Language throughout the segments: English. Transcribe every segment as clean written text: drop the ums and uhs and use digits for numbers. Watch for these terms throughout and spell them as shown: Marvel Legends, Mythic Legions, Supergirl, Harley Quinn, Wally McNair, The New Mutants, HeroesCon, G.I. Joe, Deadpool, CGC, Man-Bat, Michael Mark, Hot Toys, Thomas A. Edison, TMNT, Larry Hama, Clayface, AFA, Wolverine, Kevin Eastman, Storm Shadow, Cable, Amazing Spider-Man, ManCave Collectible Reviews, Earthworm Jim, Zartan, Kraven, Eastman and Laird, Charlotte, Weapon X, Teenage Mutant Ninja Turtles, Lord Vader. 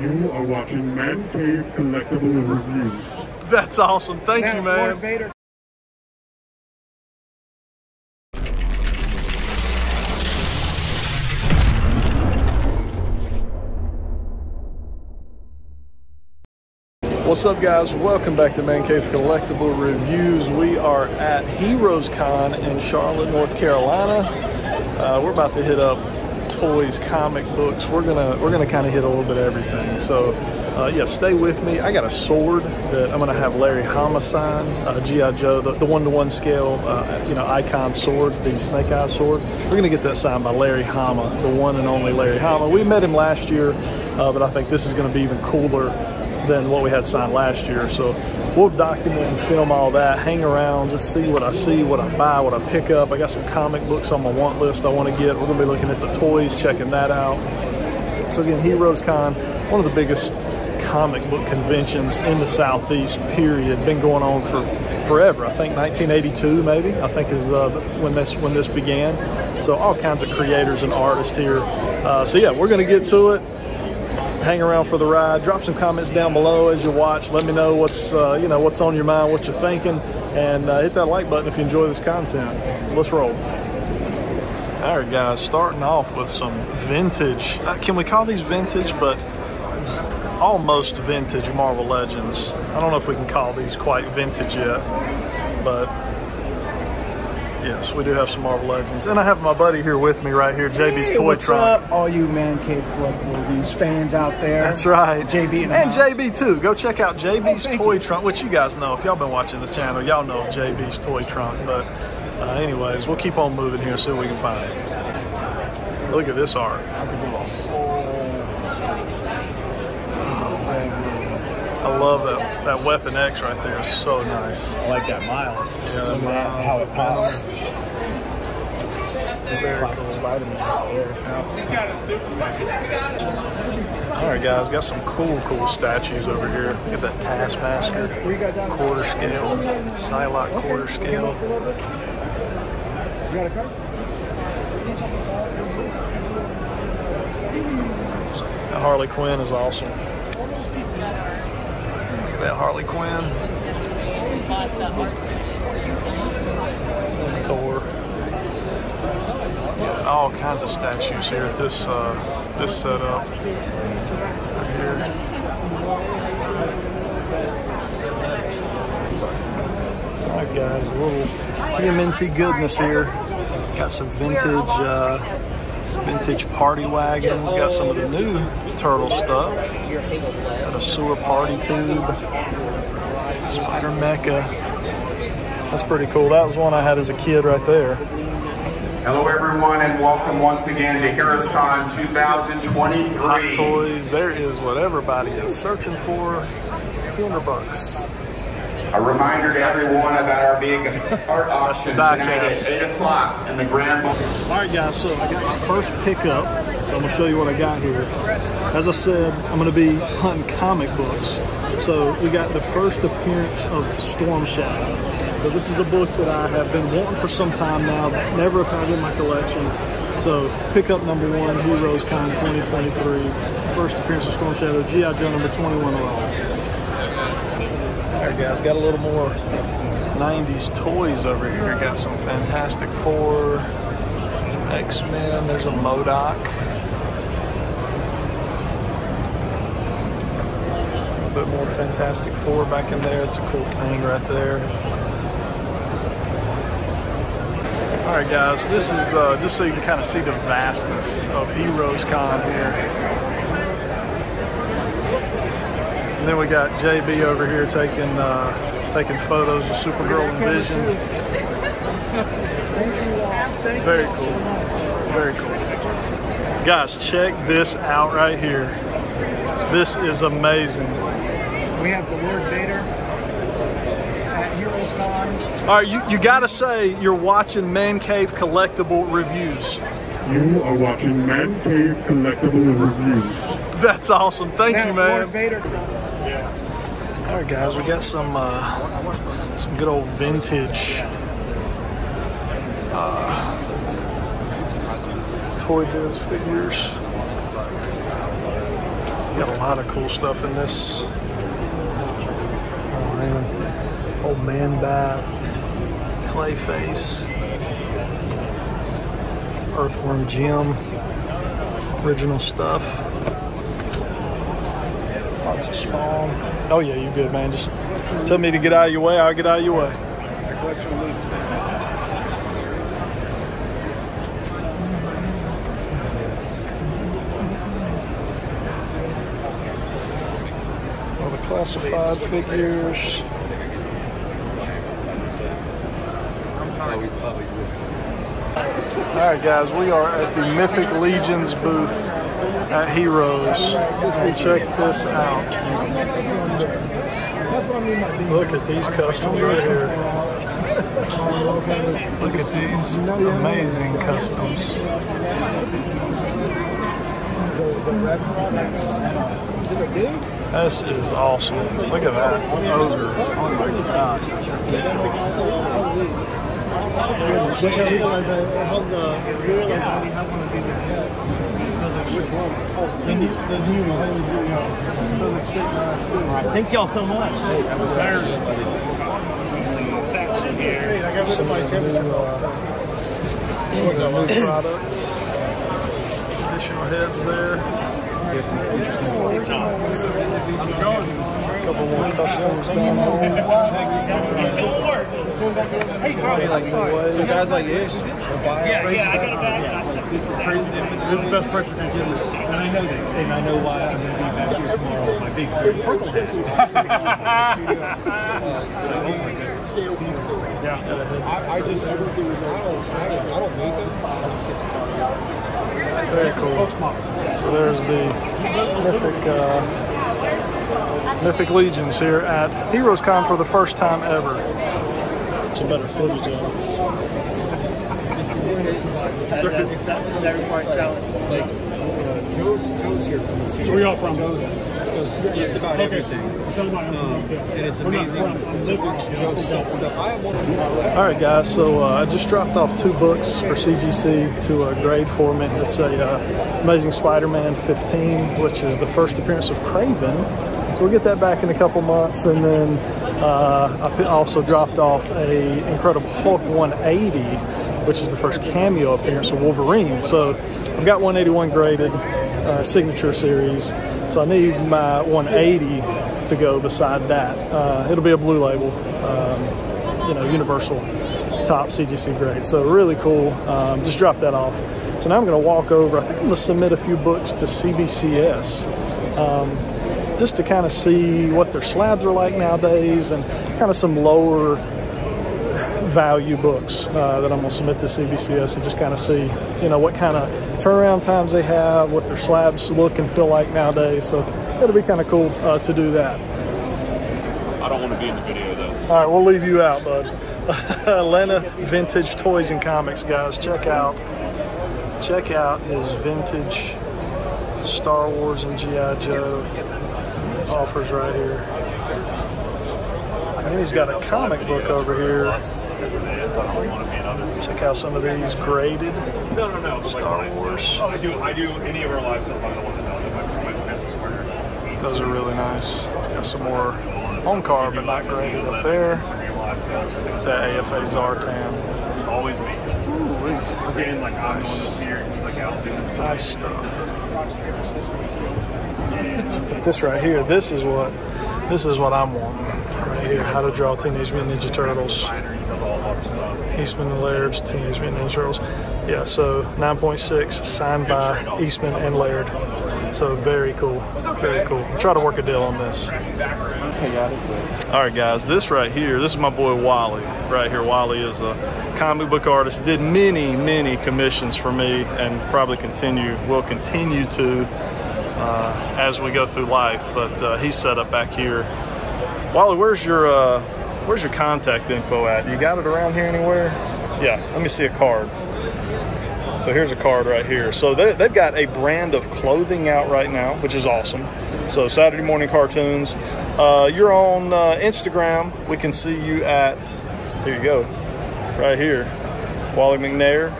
You are watching Man Cave Collectible Reviews. That's awesome. Thank you, man. Lord Vader. What's up, guys? Welcome back to Man Cave Collectible Reviews. We are at HeroesCon in Charlotte, North Carolina. We're about to hit up toys, comic books. We're gonna kind of hit a little bit of everything. So, yeah, stay with me. I got a sword that I'm gonna have Larry Hama sign. G.I. Joe, the 1-to-1 scale, you know, icon sword, the snake eye sword. We're gonna get that signed by Larry Hama, the one and only Larry Hama. We met him last year, but I think this is gonna be even cooler than what we had signed last year. So we'll document and film all that, hang around, just see what I see, what I buy, what I pick up. I got some comic books on my want list I want to get. We're gonna be looking at the toys, checking that out. So again, HeroesCon, one of the biggest comic book conventions in the Southeast, period. Been going on for forever. I think 1982 maybe, I think, is when this began. So all kinds of creators and artists here. So yeah, we're gonna get to it. Hang around for the ride. Drop some comments down below as you watch. Let me know what's you know, what's on your mind, what you're thinking, and hit that like button if you enjoy this content. Let's roll. All right, guys. Starting off with some vintage. Can we call these vintage? But almost vintage Marvel Legends. I don't know if we can call these quite vintage yet, but yes, we do have some Marvel Legends. And I have my buddy here with me right here, JB's Toy Trunk. What's up, all you Man Cave Collectible Reviews fans out there? That's right. JB and JB too. Go check out JB's Toy Trunk, which you guys know. If y'all been watching this channel, y'all know JB's Toy Trunk. But anyways, we'll keep on moving here and see what we can find. Look at this art. I love that Weapon X right there. It's so nice. I like that Miles. Yeah, that Miles. The panel. It's a classic Spider-Man out there. Yeah. All right, guys. Got some cool statues over here. Look at that Taskmaster quarter scale, Psylocke quarter scale. That Harley Quinn is awesome. That Harley Quinn, Thor, yeah, all kinds of statues here at this this setup. Right here. All right, guys, a little TMNT goodness here. Got some vintage party wagons. Got some of the new turtle stuff. Got a sewer party tube, spider mecha. That's pretty cool. That was one I had as a kid right there. Hello everyone, and welcome once again to HeroesCon 2023. Hot Toys. There is what everybody is searching for. $200. A reminder to everyone about our big art auction tonight at 8 o'clock in the Grand Ball. All right, guys. So I got my first pickup. So I'm gonna show you what I got here. As I said, I'm gonna be hunting comic books. So we got the first appearance of Storm Shadow. So this is a book that I have been wanting for some time now, but never found in my collection. So pickup number one, HeroesCon 2023. First appearance of Storm Shadow. G.I. Joe number 21 overall. Alright, guys, got a little more 90s toys over here. Got some Fantastic Four, some X-Men, there's a Modoc. A little bit more Fantastic Four back in there. It's a cool thing right there. Alright, guys, this is just so you can kind of see the vastness of HeroesCon here. And then we got JB over here taking taking photos of Supergirl and Vision. Very cool, very cool. Guys, check this out right here. This is amazing. We have the Lord Vader at HeroesCon. All right, you gotta say you're watching Man Cave Collectible Reviews. You are watching Man Cave Collectible Reviews. That's awesome. Thank you, man. Lord Vader. All right, guys, we got some good old vintage Toy Biz figures. Got a lot of cool stuff in this. Oh, man. Old Man-Bat, Clayface, Earthworm Jim, original stuff. Lots of Spawn. Oh yeah, you good, man. Just tell me to get out of your way, I'll get out of your way. The collection loose. All the classified figures. Alright guys, we are at the Mythic Legions booth at Heroes. Check this out. Look at these customs right here. Look at these amazing customs. This is awesome. Look at that. Ogre. Oh my gosh, that's ridiculous. Thank y'all so much. Section here. I got rid of my products. Additional heads there. Couple more customers down there. Hey, so guys like this. Yeah, I got a bag. This is crazy. This is the best pressure I can do. And I know this, and I know why I'm going to be back here tomorrow with my big purple head. Oh my goodness. Yeah. I just, I don't need this. Very cool. So there's the mythic, Mythic Legions here at HeroesCon for the first time ever. Some better footage of it. That requires talent. Like, Joe's here from the studio. Where y'all from? Joe's just about everything. And it's amazing. Joe sells stuff. Alright guys, so I just dropped off two books for CGC to grade for me. It's Amazing Spider-Man 15, which is the first appearance of Kraven. So we'll get that back in a couple months, and then I also dropped off a Incredible Hulk 180, which is the first cameo appearance of Wolverine. So I've got 181 graded, signature series, so I need my 180 to go beside that. It'll be a blue label, you know, universal top CGC grade. So really cool, just dropped that off. So now I'm gonna walk over, I think I'm gonna submit a few books to CBCS. Just to kind of see what their slabs are like nowadays and kind of some lower value books that I'm going to submit to CBCS and just kind of see, you know, what kind of turnaround times they have, what their slabs look and feel like nowadays. So it'll be kind of cool to do that. I don't want to be in the video though. So. All right, we'll leave you out, bud. Atlanta Vintage Toys and Comics, guys. Check out his vintage Star Wars and G.I. Joe offers right here. And then he's got a comic book over here. Check out some of these graded Star Wars. I do any of our live sales. I don't want to know that my business partner. Those are really nice. Got some more on card, but not graded up there. That AFA Zartan. Always me. Again, like I'm here. He's like out doing stuff. Nice stuff. But this right here, this is what I'm wanting right here. How to draw Teenage Mutant Ninja Turtles. Eastman and Laird's Teenage Mutant Ninja Turtles. Yeah, so 9.6 signed by Eastman and Laird. So very cool, very cool. I'll try to work a deal on this. All right, guys, this right here, this is my boy Wally right here. Wally is a comic book artist, did many commissions for me and probably will continue to as we go through life, but he's set up back here. Wally, where's your contact info at? You got it around here anywhere? Yeah, let me see a card. So here's a card right here. So they've got a brand of clothing out right now, which is awesome. So Saturday morning cartoons. You're on Instagram. We can see you at, here you go, right here. Wally McNair.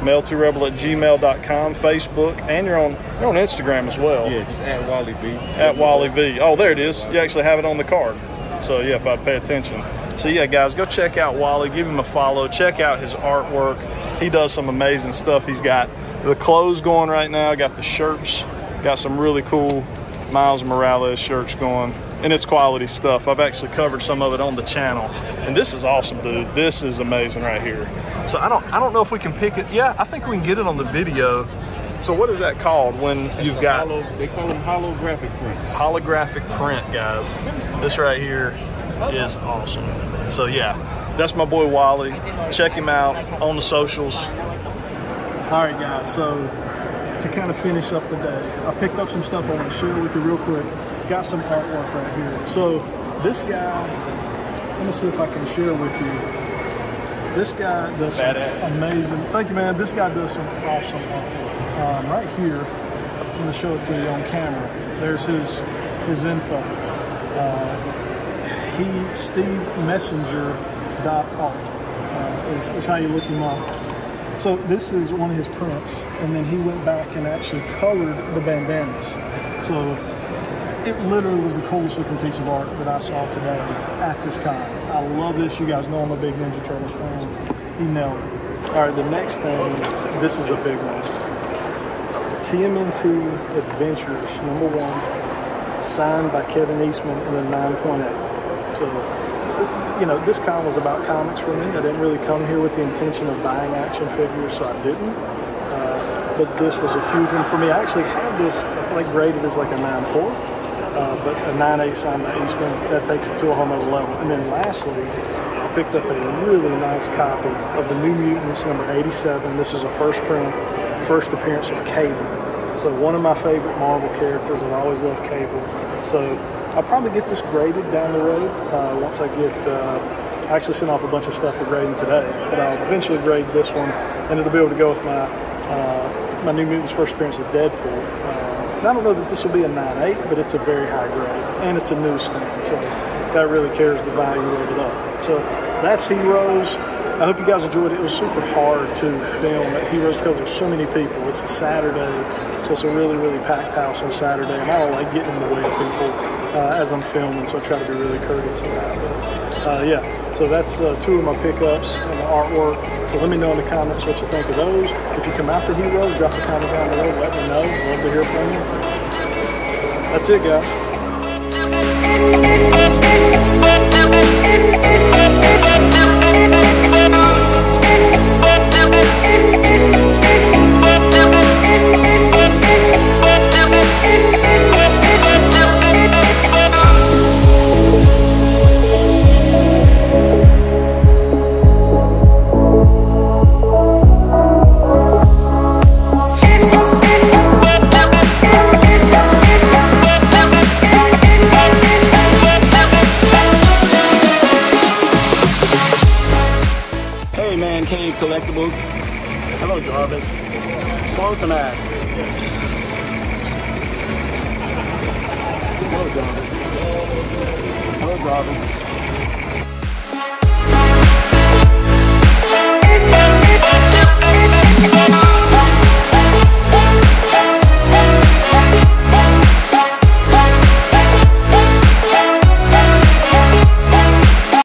mail2rebel@gmail.com, Facebook, and you're on Instagram as well. Yeah, just at Wally V. At Wally V. Oh, there it is. You actually have it on the card. So, yeah, if I'd pay attention. So, yeah, guys, go check out Wally. Give him a follow. Check out his artwork. He does some amazing stuff. He's got the clothes going right now. Got the shirts. Got some really cool Miles Morales shirts going. And it's quality stuff. I've actually covered some of it on the channel. And this is awesome, dude. This is amazing right here. So I don't know if we can pick it. Yeah, I think we can get it on the video. So what is that called when you've got... they call them holographic prints. Holographic print, guys. This right here is awesome. So yeah, that's my boy Wally. Check him out on the socials. All right, guys, so to kind of finish up the day, I picked up some stuff I want to share with you real quick. Got some artwork right here. So this guy, let me see if I can share with you. This guy does some amazing. Thank you, man. This guy does some awesome artwork. Right here, I'm going to show it to you on camera. There's his info. SteveMessenger.art is how you look him up. So this is one of his prints, and then he went back and actually colored the bandanas. So it literally was the coolest looking piece of art that I saw today at this con. I love this. You guys know I'm a big Ninja Turtles fan. He nailed it. All right, the next thing, this is a big one. TMNT Adventures, #1, signed by Kevin Eastman in a 9.8. So, you know, this con was about comics for me. I didn't really come here with the intention of buying action figures, so I didn't. But this was a huge one for me. I actually had this like graded as like a 9.4. But a 9.8 signed by Eastman, that takes it to a whole nother level. And then lastly, I picked up a really nice copy of the New Mutants #87. This is a first print, first appearance of Cable. So one of my favorite Marvel characters. I've always loved Cable. So I'll probably get this graded down the road once I get, I actually sent off a bunch of stuff for grading today, but I'll eventually grade this one and it'll be able to go with my, my New Mutants first appearance of Deadpool. I don't know that this will be a 9.8, but it's a very high grade, and it's a newsstand, so that really carries the value of it up. So that's Heroes. I hope you guys enjoyed it. It was super hard to film at Heroes because there's so many people. It's a Saturday, so it's a really, really packed house on Saturday, and I don't like getting in the way of people as I'm filming, so I try to be really courteous about it. Yeah, so that's two of my pickups and the artwork. So let me know in the comments what you think of those. If you come out to Heroes, drop a comment down below, let me know. I'd love to hear from you. That's it, guys. Collectibles. Hello, Jarvis. Close the mask. Hello, Jarvis. Hello, Jarvis.